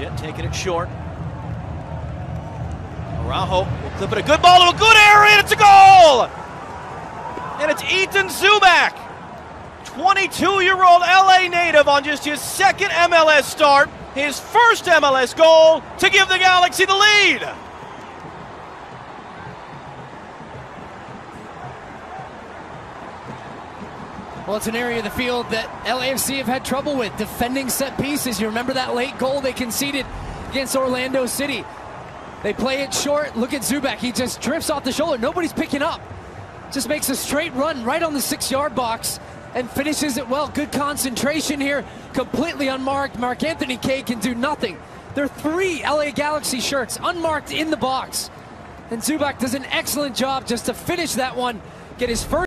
Jet taking it short. Araujo will clip it, a good ball to a good area, and it's a goal! And it's Ethan Zubak, 22-year-old LA native on just his second MLS start, his first MLS goal to give the Galaxy the lead. Well, it's an area of the field that LAFC have had trouble with, defending set pieces. You remember that late goal they conceded against Orlando City. They play it short. Look at Zubak. He just drifts off the shoulder. Nobody's picking up. Just makes a straight run right on the 6-yard box and finishes it well. Good concentration here. Completely unmarked. Marc-Anthony Kaye can do nothing. There are 3 LA Galaxy shirts unmarked in the box. And Zubak does an excellent job just to finish that one, get his first.